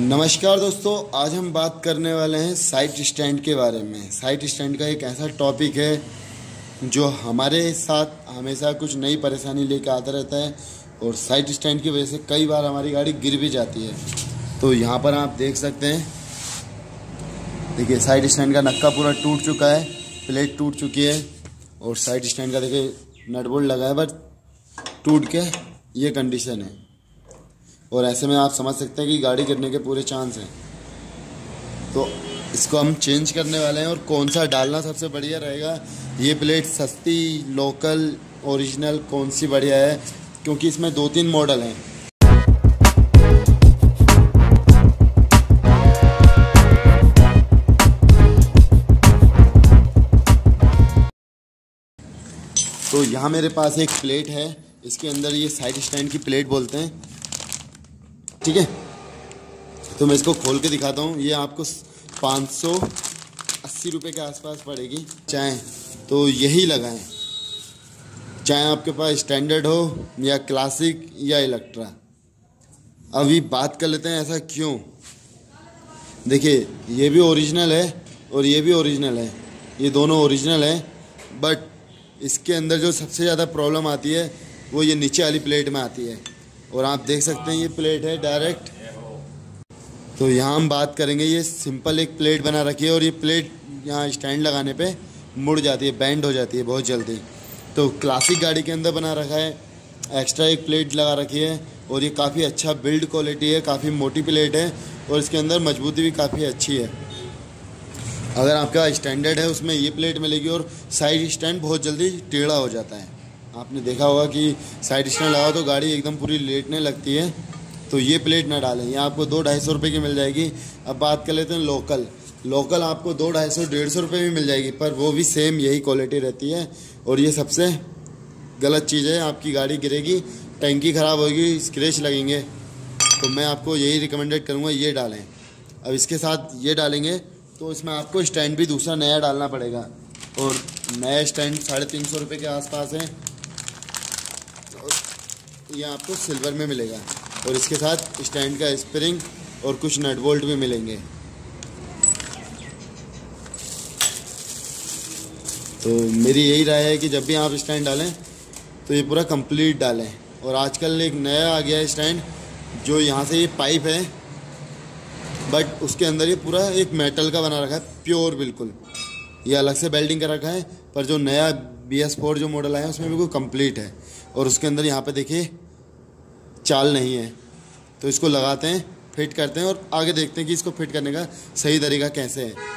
नमस्कार दोस्तों, आज हम बात करने वाले हैं साइड स्टैंड के बारे में। साइड स्टैंड का एक ऐसा टॉपिक है जो हमारे साथ हमेशा कुछ नई परेशानी लेकर आता रहता है और साइड स्टैंड की वजह से कई बार हमारी गाड़ी गिर भी जाती है। तो यहाँ पर आप देख सकते हैं, देखिए साइड स्टैंड का नक्का पूरा टूट चुका है, प्लेट टूट चुकी है और साइड स्टैंड का देखिए नट बोल्ट लगा है बट टूट के ये कंडीशन है। और ऐसे में आप समझ सकते हैं कि गाड़ी गिरने के पूरे चांस हैं। तो इसको हम चेंज करने वाले हैं और कौन सा डालना सबसे बढ़िया रहेगा, ये प्लेट सस्ती, लोकल, ओरिजिनल कौन सी बढ़िया है, क्योंकि इसमें 2-3 मॉडल हैं। तो यहाँ मेरे पास एक प्लेट है, इसके अंदर ये साइड स्टैंड की प्लेट बोलते हैं, ठीक है। तो मैं इसको खोल के दिखाता हूँ। ये आपको 580 रुपये के आसपास पड़ेगी। चाहें तो यही लगाएं, चाहे आपके पास स्टैंडर्ड हो या क्लासिक या इलेक्ट्रा। अभी बात कर लेते हैं ऐसा क्यों। देखिए ये भी ओरिजिनल है और ये भी ओरिजिनल है, ये दोनों ओरिजिनल हैं, बट इसके अंदर जो सबसे ज़्यादा प्रॉब्लम आती है वो ये नीचे वाली प्लेट में आती है। और आप देख सकते हैं ये प्लेट है डायरेक्ट। तो यहाँ हम बात करेंगे, ये सिंपल एक प्लेट बना रखी है और ये प्लेट यहाँ स्टैंड लगाने पे मुड़ जाती है, बैंड हो जाती है बहुत जल्दी। तो क्लासिक गाड़ी के अंदर बना रखा है, एक्स्ट्रा एक प्लेट लगा रखी है और ये काफ़ी अच्छा बिल्ड क्वालिटी है, काफ़ी मोटी प्लेट है और इसके अंदर मजबूती भी काफ़ी अच्छी है। अगर आपका स्टैंडर्ड है उसमें ये प्लेट मिलेगी और साइड स्टैंड बहुत जल्दी टेढ़ा हो जाता है। आपने देखा होगा कि साइड स्टैंड लगाओ तो गाड़ी एकदम पूरी लेटने लगती है। तो ये प्लेट ना डालें, ये आपको 200-250 रुपये की मिल जाएगी। अब बात कर लेते हैं लोकल। लोकल आपको 200-250-150 रुपये भी मिल जाएगी, पर वो भी सेम यही क्वालिटी रहती है। और ये सबसे गलत चीज़ है, आपकी गाड़ी गिरेगी, टंकी ख़राब होगी, स्क्रैच लगेंगे। तो मैं आपको यही रिकमेंडेड करूँगा, ये डालें। अब इसके साथ ये डालेंगे तो इसमें आपको स्टैंड भी दूसरा नया डालना पड़ेगा और नया स्टैंड 350 रुपये के आसपास है। यह आपको सिल्वर में मिलेगा और इसके साथ स्टैंड का स्प्रिंग और कुछ नट बोल्ट भी मिलेंगे। तो मेरी यही राय है कि जब भी आप स्टैंड डालें तो ये पूरा कंप्लीट डालें। और आजकल एक नया आ गया है स्टैंड, जो यहाँ से ये पाइप है बट उसके अंदर ये पूरा एक मेटल का बना रखा है, प्योर बिल्कुल। ये अलग से वेल्डिंग कर रखा है, पर जो नया BS4 जो मॉडल आया है उसमें बिल्कुल कंप्लीट है। और उसके अंदर यहाँ पे देखिए चाल नहीं है। तो इसको लगाते हैं, फिट करते हैं और आगे देखते हैं कि इसको फिट करने का सही तरीका कैसे है।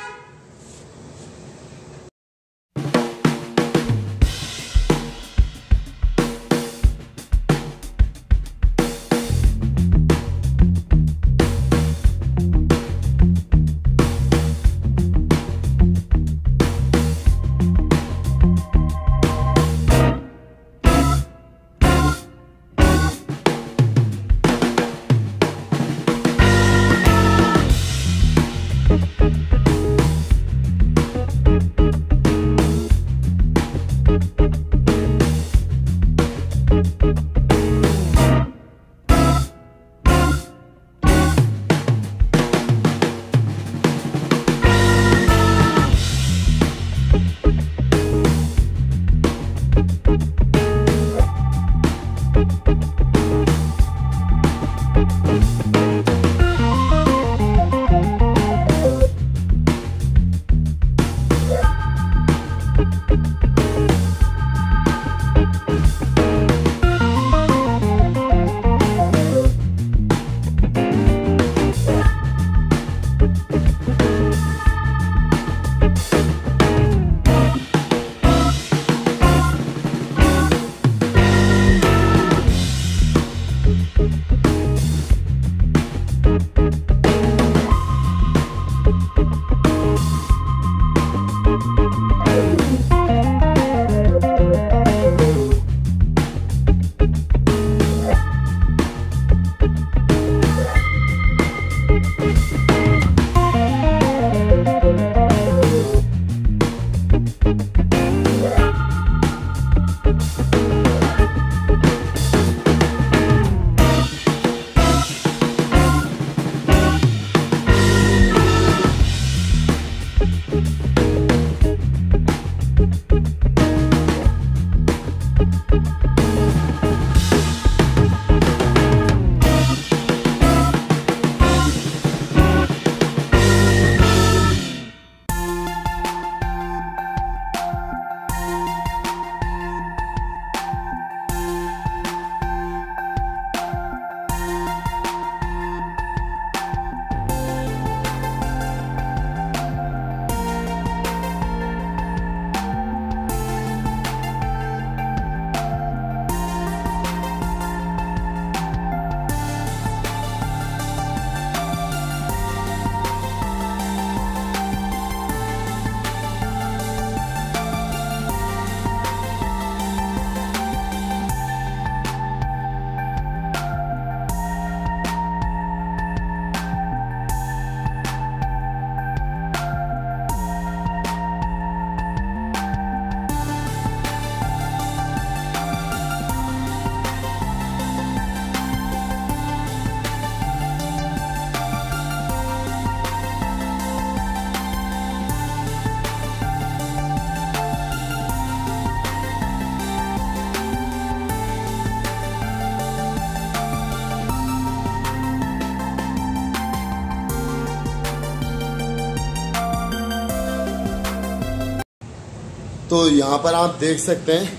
तो यहाँ पर आप देख सकते हैं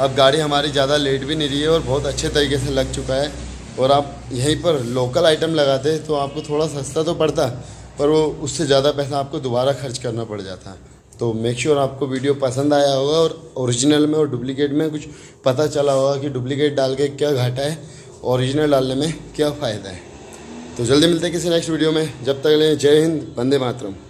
अब गाड़ी हमारी ज़्यादा लेट भी नहीं रही है और बहुत अच्छे तरीके से लग चुका है। और आप यहीं पर लोकल आइटम लगाते तो आपको थोड़ा सस्ता तो पड़ता पर वो उससे ज़्यादा पैसा आपको दोबारा खर्च करना पड़ जाता है। तो मेक श्योर आपको वीडियो पसंद आया होगा और ओरिजिनल में और डुप्लीकेट में कुछ पता चला होगा कि डुप्लीकेट डाल के क्या घाटा है, ओरिजिनल डालने में क्या फ़ायदा है। तो जल्दी मिलते हैं किसी नेक्स्ट वीडियो में, जब तक के लिए जय हिंद, वंदे मातरम।